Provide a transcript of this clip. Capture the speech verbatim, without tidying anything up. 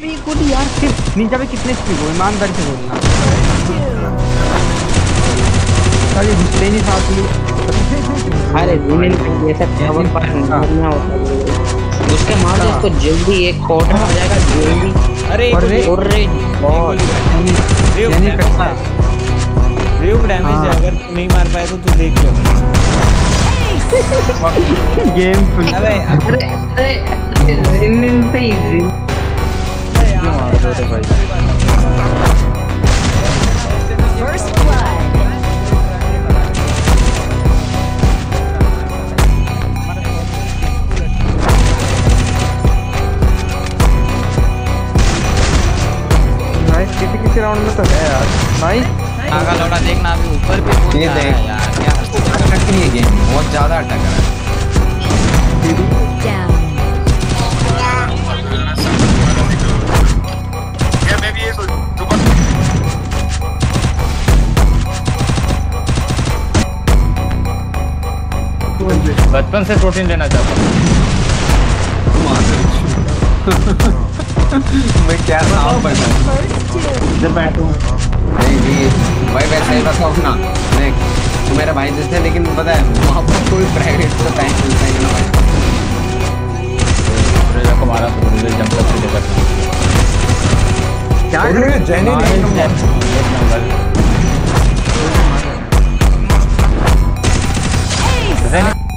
कूद यार, सिर्फ निंजा पे कितने स्पीड हो, ईमानदार से बोलना। साले डिस्प्ले नहीं साथ में। अरे ईमेल पे ऐसा खबर पर नहीं होता। उसके मार दे इसको जल्दी, एक कोट आ जाएगा जल्दी। अरे और रे और यानी कटता रेव डैमेज, अगर नहीं मार पाए तो तू देख ले गेम फुल। अरे अरे ईमेल पे इजी भाई। First blood nice. किसी किसी राउंड में तो है यार भाई। आगा लौड़ा देखना अभी ऊपर पे ये देख यार, क्या अटक रही है गेम, बहुत ज्यादा अटक रहा है। बचपन से प्रोटीन लेना चाहता हूँ मैं। क्या नाम पड़ता है इधर बैठो नहीं जी भाई, वैसे ही बताओ ना नेक्स्ट मेरा भाई जैसे। लेकिन पता है वहाँ पर कोई प्राइवेट का टाइम मिलता है ना भाई। हमारा जंपल से लेकर क्या जैन नंबर